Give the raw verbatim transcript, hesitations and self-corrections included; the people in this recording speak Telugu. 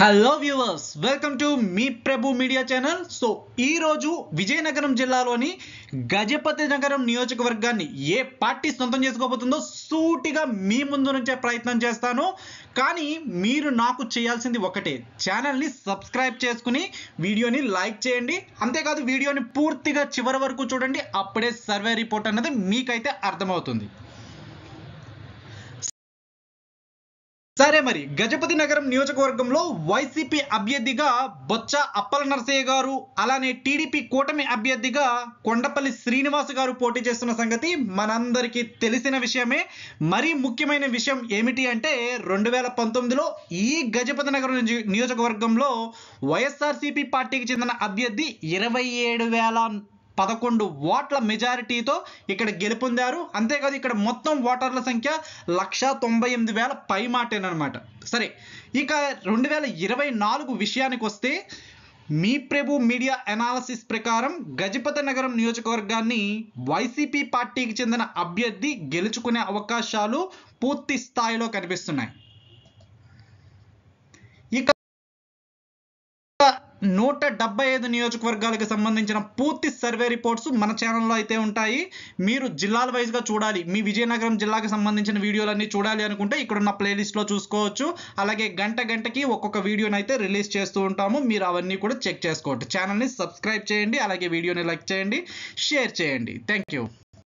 హలో వ్యూవర్స్, వెల్కమ్ టు మీ ప్రభు మీడియా ఛానల్. సో ఈరోజు విజయనగరం జిల్లాలోని గజపతి నగరం నియోజకవర్గాన్ని ఏ పార్టీ సొంతం చేసుకోబోతుందో సూటిగా మీ ముందు నుంచే ప్రయత్నం చేస్తాను. కానీ మీరు నాకు చేయాల్సింది ఒకటే, ఛానల్ని సబ్స్క్రైబ్ చేసుకుని వీడియోని లైక్ చేయండి. అంతేకాదు వీడియోని పూర్తిగా చివరి వరకు చూడండి, అప్పుడే సర్వే రిపోర్ట్ అన్నది మీకైతే అర్థమవుతుంది. సరే, మరి గజపతి నగరం నియోజకవర్గంలో వైసీపీ అభ్యర్థిగా బొచ్చా అప్పల నర్సయ్య గారు, అలానే టీడీపీ కూటమి అభ్యర్థిగా కొండపల్లి శ్రీనివాస్ గారు పోటీ చేస్తున్న సంగతి మనందరికీ తెలిసిన విషయమే. మరీ ముఖ్యమైన విషయం ఏమిటి అంటే, రెండు వేల పంతొమ్మిదిలో ఈ గజపతి నగరం నియోజకవర్గంలో వైఎస్ఆర్సీపీ పార్టీకి చెందిన అభ్యర్థి ఇరవై ఏడు వేల పదకొండు ఓట్ల మెజారిటీతో ఇక్కడ గెలుపొందారు. అంతేకాదు ఇక్కడ మొత్తం ఓటర్ల సంఖ్య లక్ష తొంభై ఎనిమిది వేల పై మాటేనమాట. సరే, ఇక రెండు వేల ఇరవై నాలుగు విషయానికి వస్తే, మీ ప్రభు మీడియా అనాలసిస్ ప్రకారం గజపతి నగరం నియోజకవర్గాన్ని వైసీపీ పార్టీకి చెందిన అభ్యర్థి గెలుచుకునే అవకాశాలు పూర్తి స్థాయిలో కనిపిస్తున్నాయి. ఇక నూట డెబ్బై ఐదు నియోజకవర్గాలకు సంబంధించిన పూర్తి సర్వే రిపోర్ట్స్ మన ఛానల్లో అయితే ఉంటాయి. మీరు జిల్లాల వైజ్గా చూడాలి, మీ విజయనగరం జిల్లాకు సంబంధించిన వీడియోలన్నీ చూడాలి అనుకుంటే ఇక్కడున్న ప్లేలిస్ట్లో చూసుకోవచ్చు. అలాగే గంట గంటకి ఒక్కొక్క వీడియోని అయితే రిలీజ్ చేస్తూ ఉంటాము, మీరు అవన్నీ కూడా చెక్ చేసుకోవచ్చు. ఛానల్ని సబ్స్క్రైబ్ చేయండి, అలాగే వీడియోని లైక్ చేయండి, షేర్ చేయండి. Thank you.